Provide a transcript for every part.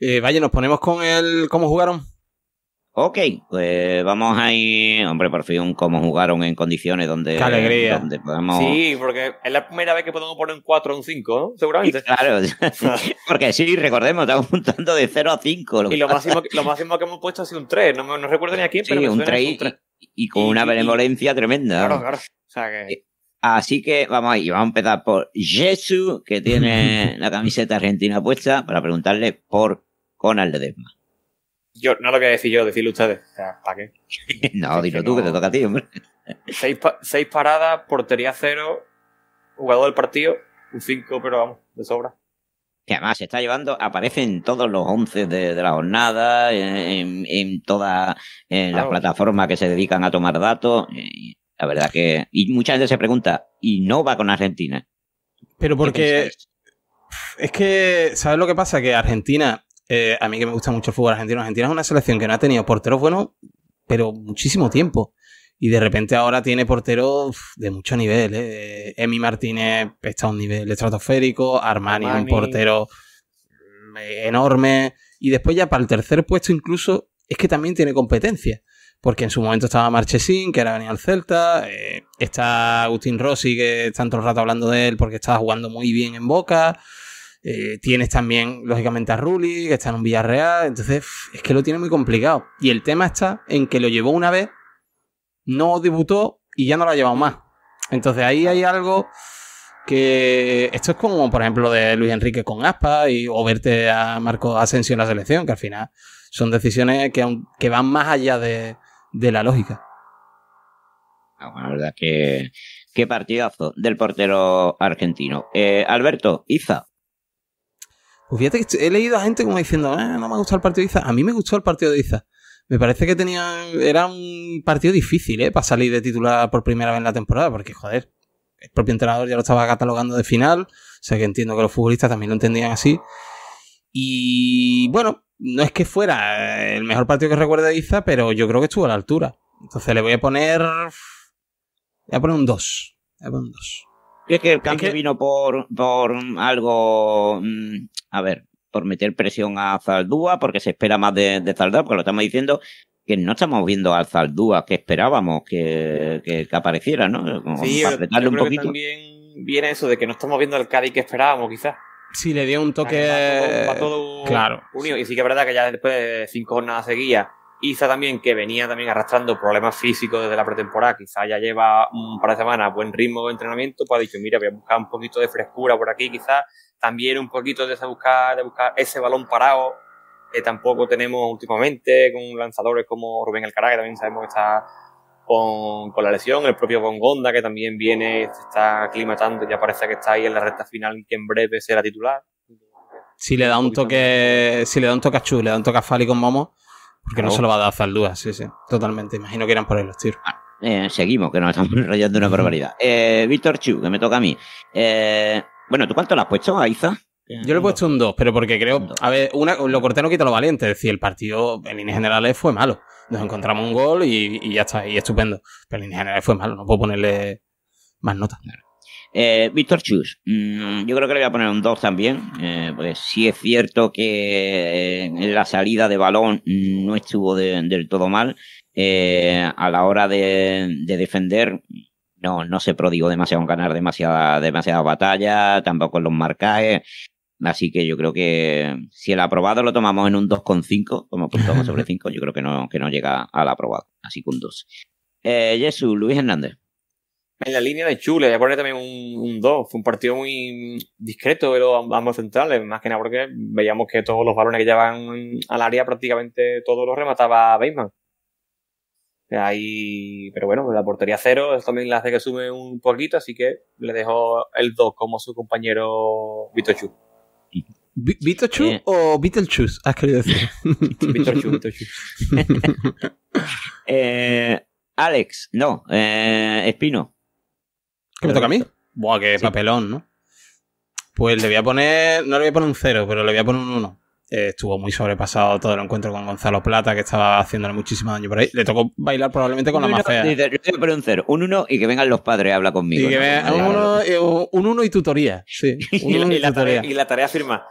Vaya, nos ponemos con el cómo jugaron. Ok, pues vamos ahí, hombre, por fin, cómo jugaron en condiciones donde... ¡Qué alegría! Donde podemos... Sí, porque es la primera vez que podemos poner un 4 o un 5, ¿no? Seguramente. Claro, porque sí, recordemos, estamos juntando de 0 a 5. Lo y lo máximo que hemos puesto ha sido un 3, no recuerdo ni a quién, sí, pero un 3, y con una benevolencia tremenda. Claro. O sea que... Así que vamos ahí, vamos a empezar por Jesús, que tiene la camiseta argentina puesta, para preguntarle por Conal de Desma. Yo no lo voy a decir yo, decirlo ustedes. O sea, ¿para qué? No, dilo tú, que te toca a ti, hombre. 6 paradas, portería 0, jugador del partido, un 5, pero vamos, de sobra. Que además se está llevando, aparecen todos los 11 de la jornada, en todas las plataformas que se dedican a tomar datos. La verdad que... Y mucha gente se pregunta, ¿y no va con Argentina? Pero porque... Es que, ¿sabes lo que pasa? Que Argentina... a mí que me gusta mucho el fútbol argentino. Argentina es una selección que no ha tenido porteros buenos, pero muchísimo tiempo. Y de repente ahora tiene porteros de mucho nivel. Emi Martínez está a un nivel estratosférico. Armani, un portero enorme. Y después ya para el tercer puesto incluso es que también tiene competencia. Porque en su momento estaba Marchesín, que ahora venía al Celta. Está Agustín Rossi, que están todo el rato hablando de él porque estaba jugando muy bien en Boca. Tienes también, lógicamente, a Rulli, que está en un Villarreal. Entonces, es que lo tiene muy complicado. Y el tema está en que lo llevó una vez, no debutó y ya no lo ha llevado más. Entonces, ahí hay algo que... Esto es como, por ejemplo, de Luis Enrique con Aspa o verte a Marco Asensio en la selección, que al final son decisiones que van más allá de la lógica. La verdad que... Qué partidazo del portero argentino. Alberto, Iza. Pues fíjate que he leído a gente como diciendo, no me ha gustado el partido de Iza. A mí me gustó el partido de Iza. Me parece que era un partido difícil, para salir de titular por primera vez en la temporada, porque, joder, el propio entrenador ya lo estaba catalogando de final, o sea que entiendo que los futbolistas también lo entendían así. Y, bueno, no es que fuera el mejor partido que recuerde de Iza, pero yo creo que estuvo a la altura. Entonces le voy a poner... un 2. Le voy a poner un 2. Es que el cambio vino por algo... A ver, por meter presión a Zaldua, porque se espera más de Zaldua, porque lo estamos diciendo que no estamos viendo al Zaldua que esperábamos que apareciera, ¿no? Como sí, para apretarle un poquito. Que también viene eso de que no estamos viendo al Cádiz que esperábamos, quizás. Sí, le dio un toque... Va todo claro. Unido. Y sí que es verdad que ya después de 5 jornadas seguía, Iza también, que venía también arrastrando problemas físicos desde la pretemporada, quizás ya lleva un par de semanas buen ritmo de entrenamiento, pues ha dicho, mira, voy a buscar un poquito de frescura por aquí, quizás también un poquito de buscar ese balón parado que tampoco tenemos últimamente con lanzadores como Rubén Alcaraz, que también sabemos que está con la lesión, el propio Bongonda, que también viene, se está aclimatando, ya parece que está ahí en la recta final y que en breve será titular. Si le da un toque a Chus, le da un toque a Fali con Momo, porque no se lo va a dar Zaldúa, sí, totalmente. Imagino que eran por ahí los tiros. Seguimos, que nos estamos enrollando una barbaridad. Víctor Chust, que me toca a mí. Tú ¿cuánto le has puesto a Iza? Yo le he puesto un 2, pero porque creo... A ver, lo corté no quita lo valiente. Es decir, el partido en líneas generales fue malo. Nos encontramos un gol y ya está, y estupendo. Pero en líneas generales fue malo, no puedo ponerle más notas. Claro. Víctor Chust, yo creo que le voy a poner un 2 también, porque sí es cierto que la salida de balón no estuvo del todo mal, a la hora de defender no se prodigó demasiado en ganar demasiada batalla, tampoco en los marcajes, así que yo creo que si el aprobado lo tomamos en un 2,5 como puntuamos sobre 5, yo creo que no llega al aprobado, así que un 2. Jesús, Luis Hernández. En la línea de Chule, voy a poner también un 2. Fue un partido muy discreto de los ambos centrales, más que nada porque veíamos que todos los balones que llevaban al área prácticamente todos los remataba Bateman. Ahí, pero bueno, la portería 0, eso también la hace que sume un poquito, así que le dejo el 2 como su compañero Víctor Chust. ¿Víctor Chust o Víctor Chust? ¿Has querido decir? Víctor Chust, Víctor Chust. Alex, Espino. ¿Qué me toca a mí? Buah, qué papelón, ¿no? Pues le voy a poner... No le voy a poner un 0, pero le voy a poner un 1. Estuvo muy sobrepasado todo el encuentro con Gonzalo Plata, que estaba haciéndole muchísimo daño por ahí. Le tocó bailar probablemente con la más fea. Le voy a poner un 0, un 1 y que vengan los padres a hablar conmigo. Y que vengan un 1 y tutoría. Sí, un 1 y tutoría. Y la tarea firma.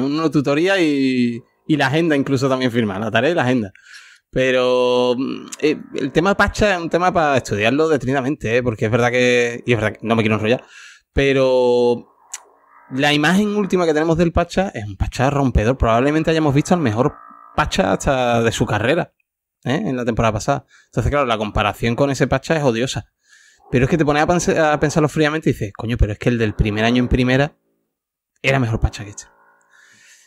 una tutoría y la agenda incluso también firmar, la tarea y la agenda. Pero el tema Pacha es un tema para estudiarlo detenidamente, porque es verdad que... Y es verdad que no me quiero enrollar, pero la imagen última que tenemos del Pacha es un Pacha rompedor. Probablemente hayamos visto al mejor Pacha hasta de su carrera, en la temporada pasada. Entonces, claro, la comparación con ese Pacha es odiosa. Pero es que te pones a pensarlo fríamente y dices, coño, pero es que el del primer año en primera era mejor Pacha que este.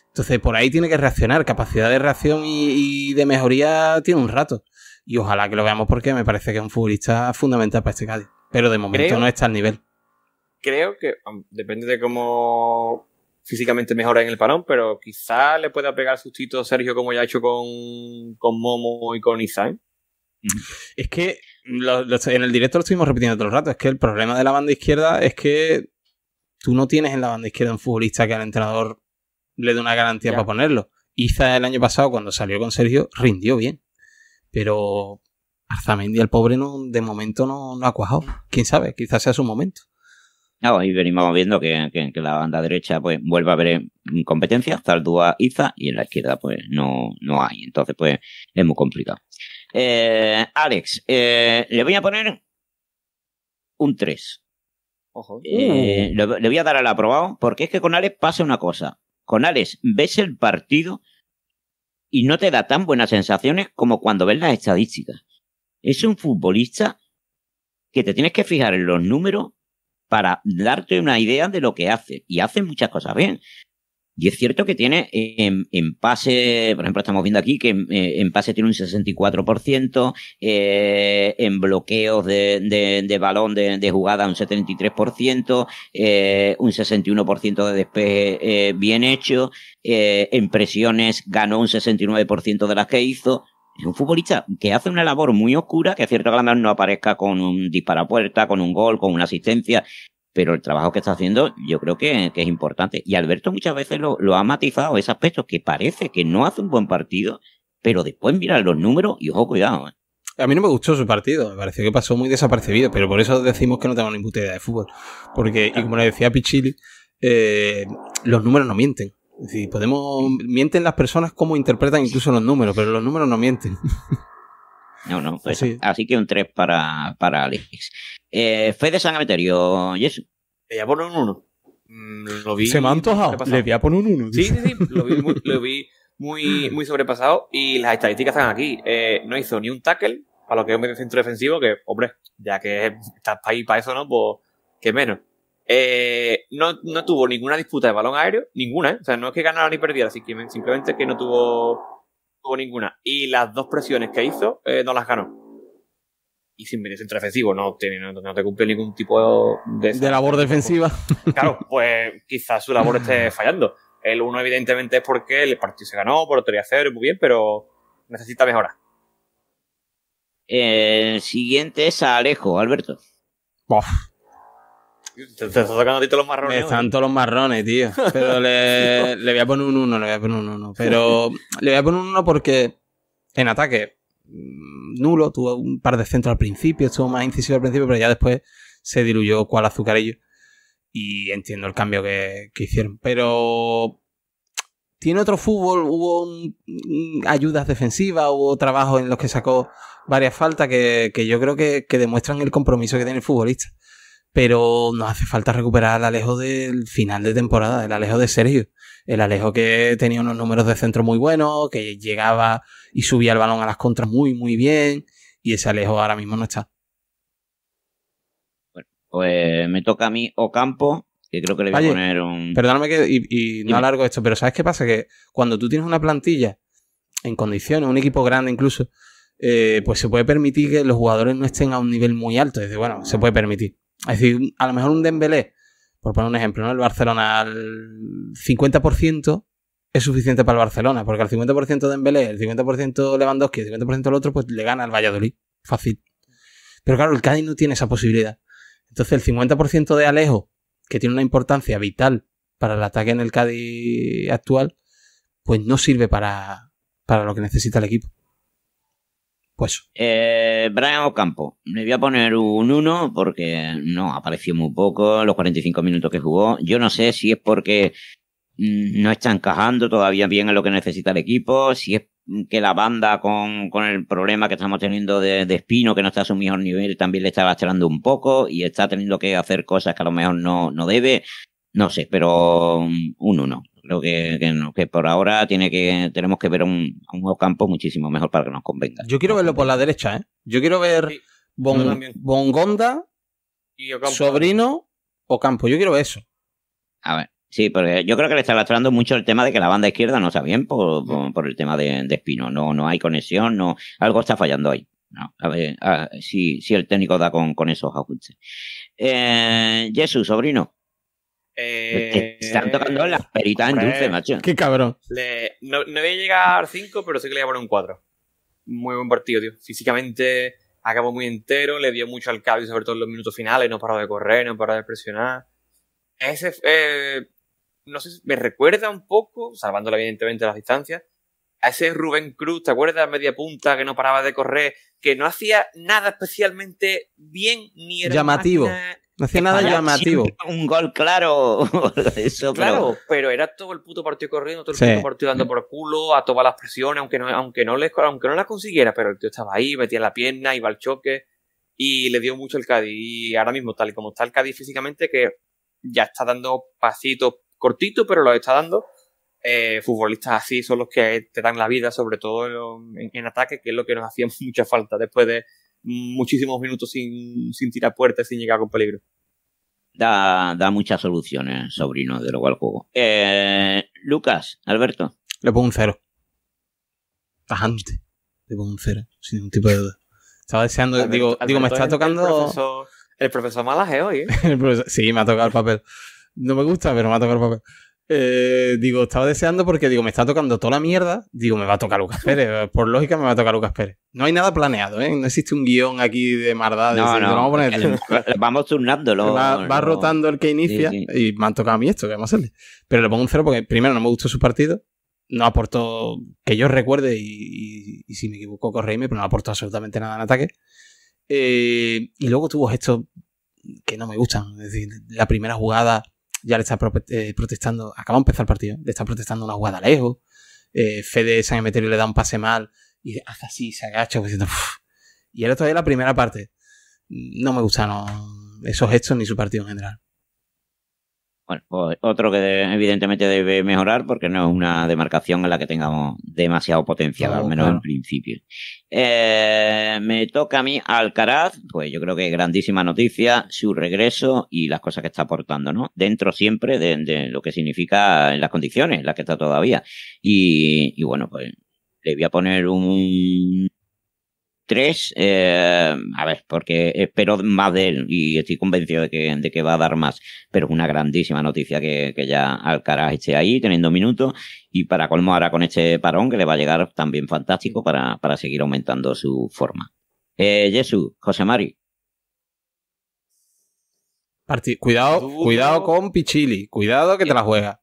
Entonces, por ahí tiene que reaccionar. Capacidad de reacción y de mejoría tiene un rato. Y ojalá que lo veamos, porque me parece que es un futbolista fundamental para este Cádiz. Pero de momento no está al nivel. Creo que depende de cómo físicamente mejora en el parón, pero quizá le pueda pegar sustito Sergio, como ya ha hecho con Momo y con Isain. Es que en el directo lo estuvimos repitiendo todo el rato. Es que el problema de la banda izquierda es que tú no tienes en la banda izquierda un futbolista que al entrenador le dé una garantía para ponerlo. Iza el año pasado, cuando salió con Sergio, rindió bien, pero Arzamendia, el pobre, de momento no ha cuajado. Quién sabe, quizás sea su momento. Y venimos viendo que la banda derecha pues vuelve a haber competencia, Zaldua, Iza, y en la izquierda pues no hay. Entonces pues es muy complicado. Alex, le voy a poner un 3. Ojo. Le voy a dar al aprobado, porque es que con Alex pasa una cosa. Con Alex ves el partido y no te da tan buenas sensaciones como cuando ves las estadísticas. Es un futbolista que te tienes que fijar en los números para darte una idea de lo que hace. Y hace muchas cosas bien. Y es cierto que tiene en pase, por ejemplo, estamos viendo aquí que en pase tiene un 64%, en bloqueos de balón de jugada un 73%, un 61% de despeje bien hecho, en presiones ganó un 69% de las que hizo. Es un futbolista que hace una labor muy oscura, que es cierto que además no aparezca con un disparapuerta, con un gol, con una asistencia, pero el trabajo que está haciendo yo creo que es importante. Y Alberto muchas veces lo ha matizado, ese aspecto, que parece que no hace un buen partido, pero después mirar los números y ojo, cuidado. A mí no me gustó su partido, me pareció que pasó muy desapercibido, pero por eso decimos que no tenemos ni puta idea de fútbol. Porque, y como le decía Pichilli, los números no mienten. Es decir, mienten las personas como interpretan incluso los números, pero los números no mienten. No, pues, así que un 3 para Alex. Fede San Emeterio, Jesús. Le voy a poner un 1. Se me ha antojado. Le voy a poner un 1. Sí. Lo vi muy sobrepasado. Y las estadísticas están aquí. No hizo ni un tackle, a lo que es un centro defensivo, que, hombre, ya que estás ahí para eso, ¿no? Pues que menos. No tuvo ninguna disputa de balón aéreo, ninguna, o sea, no es que ganara ni perdiera, así que simplemente que no tuvo ninguna. Y las dos presiones que hizo, no las ganó. Y sin venir centro defensivo, no te cumple ningún tipo de labor defensiva. Claro, pues quizás su labor esté fallando. El 1 evidentemente es porque el partido se ganó, por 3-0, muy bien, pero necesita mejorar. El siguiente es a Alejo, Alberto. Uf. Te están tocando todos los marrones. Me están todos los marrones, tío. Pero le voy a poner un 1, Pero le voy a poner un 1 porque en ataque, nulo. Tuvo un par de centros al principio, estuvo más incisivo al principio, pero ya después se diluyó cual azucarillo. Y entiendo el cambio que hicieron. Pero tiene otro fútbol, hubo ayudas defensivas, hubo trabajos en los que sacó varias faltas que yo creo que demuestran el compromiso que tiene el futbolista. Pero nos hace falta recuperar al Alejo del final de temporada, el Alejo de Sergio. El Alejo que tenía unos números de centro muy buenos, que llegaba y subía el balón a las contras muy, muy bien. Y ese Alejo ahora mismo no está. Bueno, pues me toca a mí Ocampo, que creo que le voy a poner un... Perdóname y no alargo esto, pero ¿sabes qué pasa? Que cuando tú tienes una plantilla en condiciones, un equipo grande incluso, pues se puede permitir que los jugadores no estén a un nivel muy alto. Es decir, bueno, se puede permitir. Es decir, a lo mejor un Dembélé, por poner un ejemplo, ¿no? El Barcelona al 50% es suficiente para el Barcelona, porque al 50% Dembélé, el 50% Lewandowski, el 50% el otro, pues le gana al Valladolid, fácil. Pero claro, el Cádiz no tiene esa posibilidad. Entonces el 50% de Alejo, que tiene una importancia vital para el ataque en el Cádiz actual, pues no sirve para lo que necesita el equipo. Pues. Brian Ocampo, le voy a poner un 1 porque no apareció muy poco los 45 minutos que jugó. Yo no sé si es porque no está encajando todavía bien en lo que necesita el equipo, si es que la banda con el problema que estamos teniendo de Espino, que no está a su mejor nivel, también le está lastrando un poco y está teniendo que hacer cosas que a lo mejor no debe, no sé, pero creo que por ahora tenemos que ver un Ocampo muchísimo mejor para que nos convenga. Yo quiero verlo por la derecha, ¿eh? Yo quiero ver sí, Bongonda y Ocampo. Sobrino Ocampo, yo quiero eso. A ver. Sí, porque yo creo que le está lastrando mucho el tema de que la banda izquierda no está bien por el tema de Espino. No hay conexión, algo está fallando ahí. No, a ver si el técnico da con esos ajustes. Jesús, Sobrino. Te están tocando las peritas en dulce, macho. Qué cabrón. No voy a llegar 5, pero sí que le voy a poner un 4. Muy buen partido, tío. Físicamente acabó muy entero, le dio mucho al Cádiz, sobre todo en los minutos finales. No paró de correr, no paró de presionar. Ese no sé, me recuerda un poco, salvándola evidentemente a las distancias, a ese Rubén Cruz, ¿te acuerdas? Media punta, que no paraba de correr, que no hacía nada especialmente bien ni era llamativo. No hacía nada llamativo. Un gol claro. Eso, claro, pero era todo el puto partido corriendo, todo el puto partido dando por culo, a todas las presiones, aunque no las consiguiera, pero el tío estaba ahí, metía la pierna, iba al choque y le dio mucho el Cádiz. Y ahora mismo, tal y como está el Cádiz físicamente, que ya está dando pasitos cortitos, pero los está dando. Futbolistas así son los que te dan la vida, sobre todo en ataque, que es lo que nos hacía mucha falta después de muchísimos minutos sin tirar puertas, sin llegar con peligro. Da muchas soluciones, Sobrino, de luego al juego. Lucas, Alberto. Le pongo un 0. Tajante. Le pongo un 0, sin ningún tipo de duda. Estaba deseando, Alberto, digo, me está tocando... El profesor Malaje hoy, ¿eh? Sí, me ha tocado el papel. No me gusta, pero me ha tocado el papel. Estaba deseando porque me está tocando toda la mierda. Me va a tocar Lucas Pérez. Por lógica, me va a tocar Lucas Pérez. No hay nada planeado, ¿eh? No existe un guión aquí de maldad. Vamos turnándolo. Va rotando el que inicia, sí. Y me han tocado a mí esto, ¿qué vamos a hacerle? Pero le pongo un 0 porque, primero, no me gustó su partido. No aportó, que yo recuerde, y si me equivoco, corregidme, pero no aportó absolutamente nada en ataque. Y luego tuvo gestos que no me gustan. Es decir, la primera jugada ya le está protestando. Acaba de empezar el partido. Le está protestando una jugada a Alejo. Fede San Emeterio le da un pase mal. Y hace así, se agacha. Diciendo, y era todavía la primera parte. No me gustan esos gestos ni su partido en general. Bueno, pues otro que evidentemente debe mejorar porque no es una demarcación en la que tengamos demasiado potencial, al menos en principio. Me toca a mí Alcaraz, pues yo creo que grandísima noticia, su regreso y las cosas que está aportando, ¿no? Dentro siempre de lo que significa en las condiciones en las que está todavía. Y bueno, pues le voy a poner un 3, a ver, porque espero más de él y estoy convencido de que va a dar más, pero es una grandísima noticia que ya Alcaraz esté ahí teniendo minutos y para colmo ahora con este parón que le va a llegar también fantástico para seguir aumentando su forma. Jesús, Jose Mari. Cuidado con Pichili, cuidado que te la juega.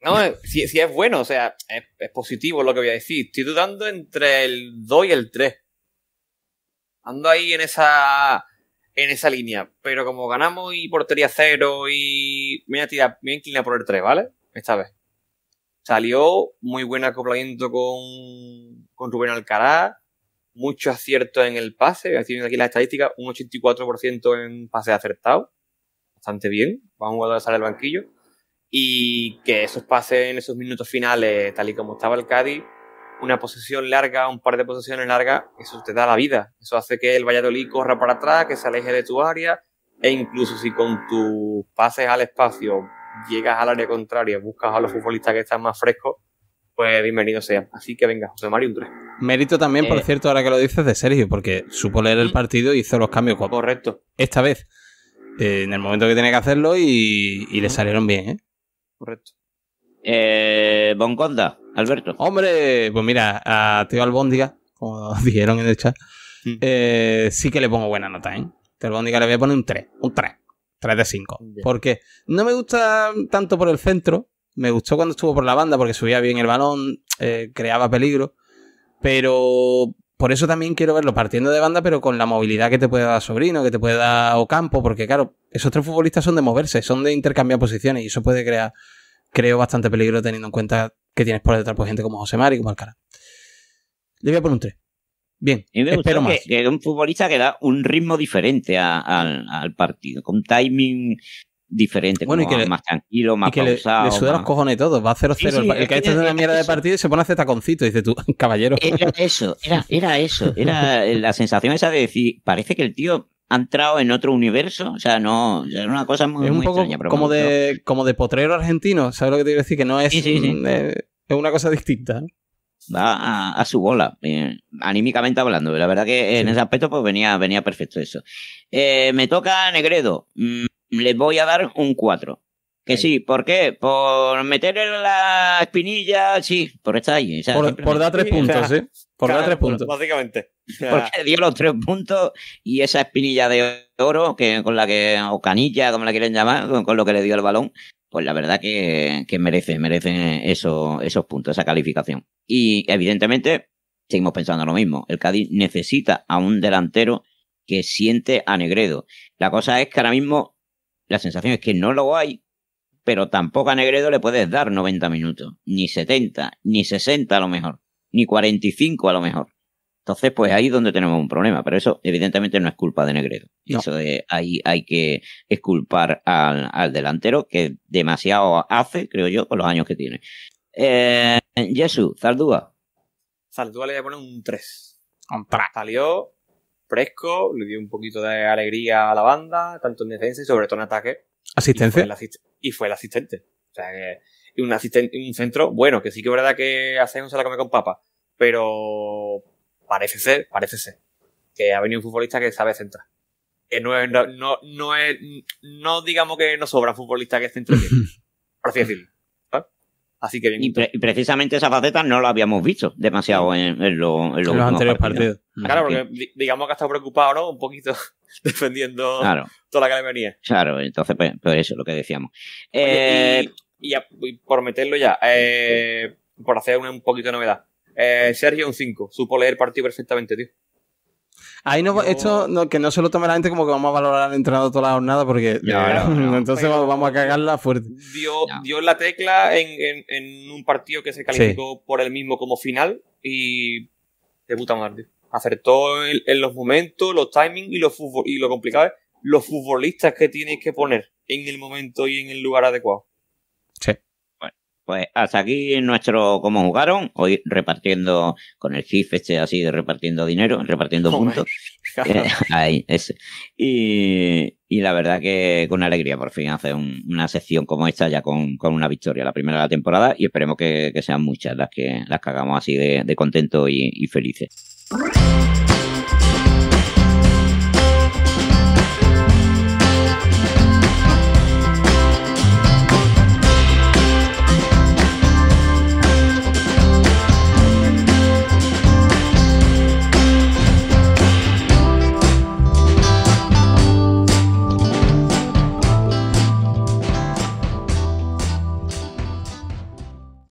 No, si es bueno, o sea, es positivo lo que voy a decir, estoy dudando entre el 2 y el 3. Ando ahí en esa línea, pero como ganamos y portería 0 y me voy a inclinar por el 3, ¿vale? Esta vez. Salió muy buen acoplamiento con Rubén Alcaraz, mucho acierto en el pase, estoy viendo aquí las estadísticas, un 84% en pase acertado, bastante bien, va un jugador a salir del banquillo, y que esos pases en esos minutos finales, tal y como estaba el Cádiz, una posesión larga, un par de posesiones largas, eso te da la vida. Eso hace que el Valladolid corra para atrás, que se aleje de tu área, e incluso si con tus pases al espacio llegas al área contraria, buscas a los futbolistas que están más frescos, pues bienvenido sea. Así que venga, José Mario, un 3. Mérito también, por cierto, ahora que lo dices, de Sergio, porque supo leer el partido y hizo los cambios. Correcto. Esta vez, en el momento que tenía que hacerlo y le salieron bien, ¿eh? Correcto. Bongonda, Alberto. Hombre, pues mira, a Teo Albóndiga, como dijeron en el chat, sí que le pongo buena nota, ¿eh? Teo Albóndiga le voy a poner un 3, 3 de 5. Yeah. Porque no me gusta tanto por el centro, me gustó cuando estuvo por la banda porque subía bien el balón, creaba peligro, pero por eso también quiero verlo partiendo de banda, pero con la movilidad que te puede dar Sobrino, que te puede dar Ocampo, porque claro, esos tres futbolistas son de moverse, son de intercambiar posiciones y eso puede crear creo bastante peligro teniendo en cuenta que tienes por detrás pues, gente como Jose Mari, como Alcaraz. Le voy a poner un 3. Bien, y me espero más. Que un futbolista que da un ritmo diferente al partido, con timing diferente, bueno, como y que más tranquilo, más y que pausado. Le suda los cojones todo, va 0-0. Sí, el que ha hecho una mierda de partido y se pone a hacer taconcito, dice tú, caballero. Era la sensación esa de decir, parece que el tío ha entrado en otro universo, o sea, no, es una cosa muy, es un muy poco extraña. Pero como de potrero argentino, ¿sabes lo que te quiero decir? Que no es, sí. Es una cosa distinta, ¿no? Va a su bola, anímicamente hablando. La verdad que en ese aspecto pues venía perfecto eso. Me toca Negredo. Les voy a dar un 4. Que sí, ¿por qué? Por meter la espinilla, sí, por estar ahí. O sea, por dar 3 puntos, o sea, ¿eh? Por dar 3 puntos. Básicamente. Porque dio los 3 puntos y esa espinilla de oro, que con la que, o canilla, como la quieren llamar, con lo que le dio el balón. Pues la verdad que merece esos puntos, esa calificación. Y evidentemente seguimos pensando lo mismo. El Cádiz necesita a un delantero que siente a Negredo. La cosa es que ahora mismo la sensación es que no lo hay, pero tampoco a Negredo le puedes dar 90 minutos. Ni 70, ni 60 a lo mejor, ni 45 a lo mejor. Entonces, pues ahí es donde tenemos un problema. Pero eso, evidentemente, no es culpa de Negredo. No. Eso de ahí hay que exculpar al delantero, que demasiado hace, creo yo, con los años que tiene. Jesús, Zaldua. Zaldua le voy a poner un 3. Salió fresco, le dio un poquito de alegría a la banda, tanto en defensa y sobre todo en ataque. ¿Asistencia? Y fue el asistente. O sea, que un centro bueno, que sí que es verdad que hace un se la come con papa, pero... Parece ser que ha venido un futbolista que sabe centrar. Que no digamos que no sobra futbolista que centre bien, por así decirlo. ¿Vale? Así que bien. Y precisamente esa faceta no la habíamos visto demasiado en los anteriores partidos. Claro, porque digamos que ha estado preocupado, ¿no? Un poquito defendiendo toda la galería. Claro, entonces pues eso es lo que decíamos. Oye, y por meterlo ya, por hacer un poquito de novedad. Sergio un 5, supo leer el partido perfectamente, tío. Ahí no, esto no, que no se lo tome la gente como que vamos a valorar al entrenador toda la jornada porque no, entonces vamos a cagarla fuerte. Dio la tecla en un partido que se calificó por él mismo como final y de puta madre, tío. Acertó en los momentos, los timings y lo complicado es los futbolistas que tienes que poner en el momento y en el lugar adecuado. Sí. Pues hasta aquí nuestro cómo jugaron, hoy repartiendo con el GIF este así, de repartiendo dinero, repartiendo puntos. Ahí, ese. Y la verdad que con alegría por fin hacer una sección como esta ya con una victoria, la primera de la temporada, y esperemos que sean muchas las que hagamos así de contentos y felices.